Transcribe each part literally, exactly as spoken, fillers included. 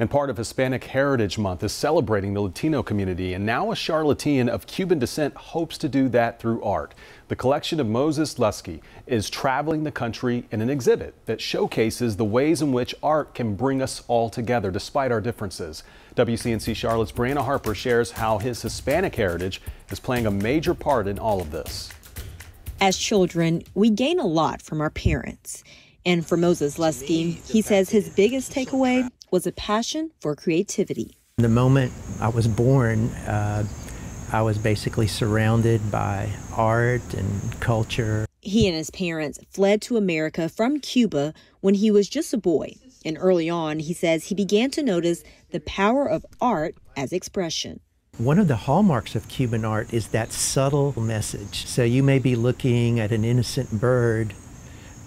and part of Hispanic Heritage Month is celebrating the Latino community, and now a Charlottean of Cuban descent hopes to do that through art. The collection of Moses Luski is traveling the country in an exhibit that showcases the ways in which art can bring us all together despite our differences. W C N C Charlotte's Brianna Harper shares how his Hispanic heritage is playing a major part in all of this. As children, we gain a lot from our parents. And for Moses Luski, he says his biggest takeaway was a passion for creativity. The moment I was born, uh, I was basically surrounded by art and culture. He and his parents fled to America from Cuba when he was just a boy. And early on, he says he began to notice the power of art as expression. One of the hallmarks of Cuban art is that subtle message. So you may be looking at an innocent bird,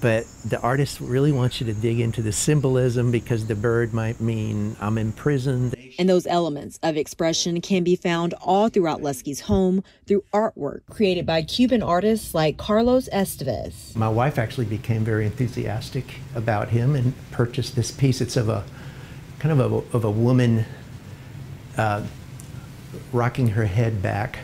but the artist really wants you to dig into the symbolism, because the bird might mean I'm imprisoned. And those elements of expression can be found all throughout Luski's home through artwork created by Cuban artists like Carlos Estevez. My wife actually became very enthusiastic about him and purchased this piece. It's of a kind of a, of a woman uh, rocking her head back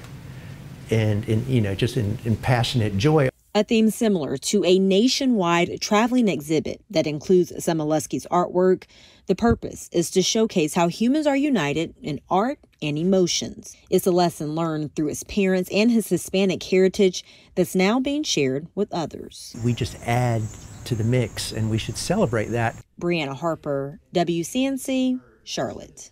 and, and you know, just in, in passionate joy. A theme similar to a nationwide traveling exhibit that includes some of Luski's artwork. The purpose is to showcase how humans are united in art and emotions. It's a lesson learned through his parents and his Hispanic heritage that's now being shared with others. We just add to the mix, and we should celebrate that. Brianna Harper, W C N C, Charlotte.